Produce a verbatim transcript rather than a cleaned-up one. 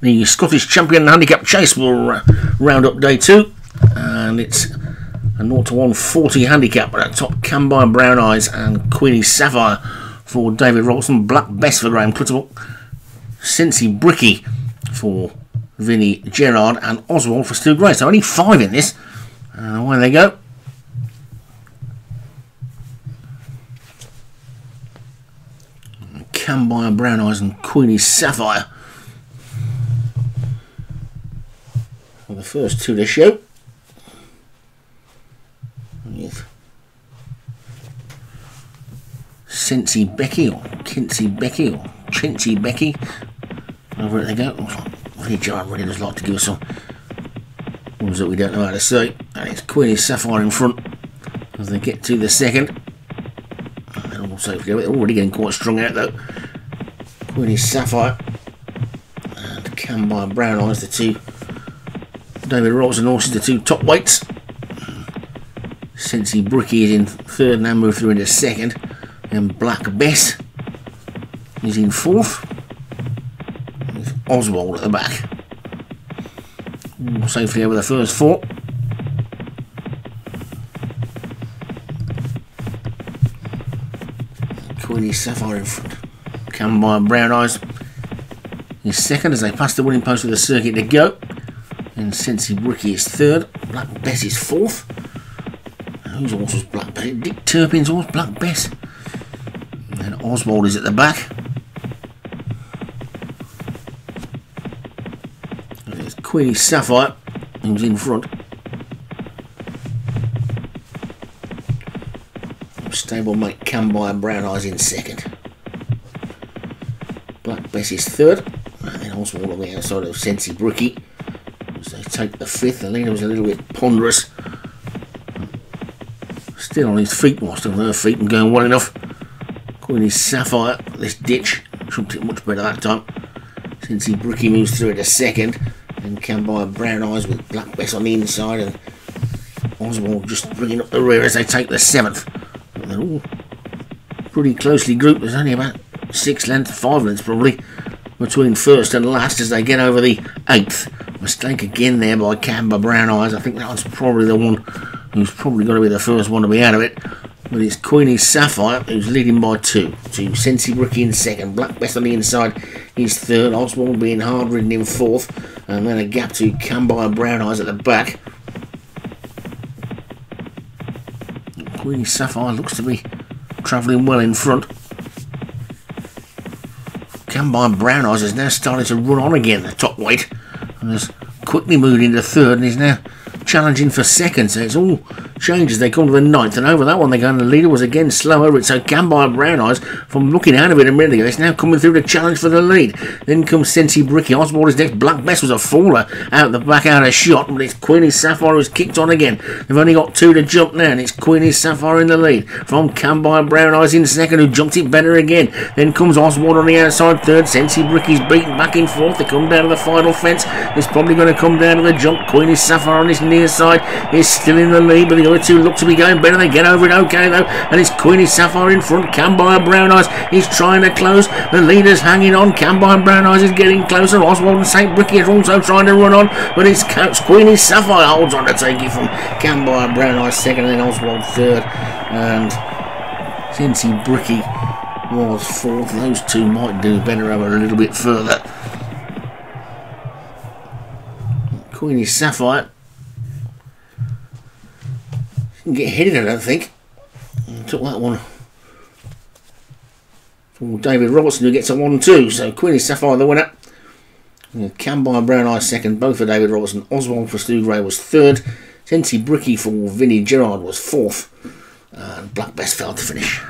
The Scottish Champion Handicap Chase will round up day two, and it's a zero to one forty handicap at top. Cambire Brown Eyes and Queenie Sapphire for David Robson, Black Bess for Graham Puttock, Cincy Bricky for Vinnie Gerard, and Oswald for Stu Gray. So only five in this, and away they go. Cambire Brown Eyes and Queenie Sapphire for the first two to show, with Cincy Becky or Cincy Becky or Cincy Becky, over it they go. Vinnie Gerard really does like to give us some ones that we don't know how to say, and it's Queenie Sapphire in front as they get to the second. So they're already getting quite strung out though. Queenie Sapphire and Cambire Brown Eyes, the two David Robson horses, the two top weights. Cincy Bricky is in third and now moved through into second, and Black Bess is in fourth with Oswald at the back. Ooh, safely over the first four. Queenie Sapphire in front. Cambire Brown Eyes is second as they pass the winning post with a circuit to go. And Cincy Bricky is third. Black Bess is fourth. Whose horse was Black Bess? Dick Turpin's horse, Black Bess. And Oswald is at the back. And it's Queenie Sapphire who's in front. Stable mate Cambire Brown Eyes in second. Black Bess is third, and then Oswald on the outside of Cincy Bricky as they take the fifth. The leader was a little bit ponderous, still on his feet, whilst on her feet and going well enough. Queenie Sapphire, this ditch, trumped it much better that time. Cincy Bricky moves through to second, and Cambire Brown Eyes with Black Bess on the inside, and Oswald just bringing up the rear as they take the seventh. They're all pretty closely grouped. There's only about six lengths, five lengths probably, between first and last as they get over the eighth. Mistake again there by Cambire Brown Eyes. I think that one's probably the one who's probably got to be the first one to be out of it. But it's Queenie Sapphire who's leading by two. To Cincy Bricky in second. Black Bess on the inside is third. Oswald being hard ridden in fourth. And then a gap to Cambire Brown Eyes at the back. Queenie Sapphire looks to be travelling well in front. Cambire Brown Eyes has now started to run on again, the top weight, and has quickly moved into third and is now challenging for second. So it's all changes. They come to the ninth, and over that one they go, and the leader was again slow over it. So Cambire Brown Eyes, from looking out of it a minute ago, it's now coming through to challenge for the lead. Then comes Cincy Bricky. Oswald is next. Black Bess was a faller out the back, out of shot, but it's Queenie Sapphire who's kicked on again. They've only got two to jump now, and it's Queenie Sapphire in the lead from Cambire Brown Eyes in second, who jumped it better again. Then comes Oswald on the outside third. Cincy Bricky's beaten back in fourth. They come down to the final fence. It's probably going to come down to the jump. Queenie Sapphire on his near side is still in the lead, but the other two look to be going better. They get over it okay though, and it's Queenie Sapphire in front. Cambire Brown Eyes is trying to close. The leader's hanging on. Cambire Brown Eyes is getting closer. Oswald and Saint Bricky is also trying to run on, but it's Queenie Sapphire holds on to take it from Cambire Brown Eyes second, and then Oswald third, and Cincy Bricky was fourth. Those two might do better over a little bit further. Queenie Sapphire didn't get headed, I don't think. Took that one from David Robertson, who gets a one two. So Queenie Sapphire the winner. Cambire Brown Eyes second, both for David Robertson. Oswald for Stu Gray was third. Cincy Bricky for Vinnie Gerard was fourth. And Black Bess failed to finish.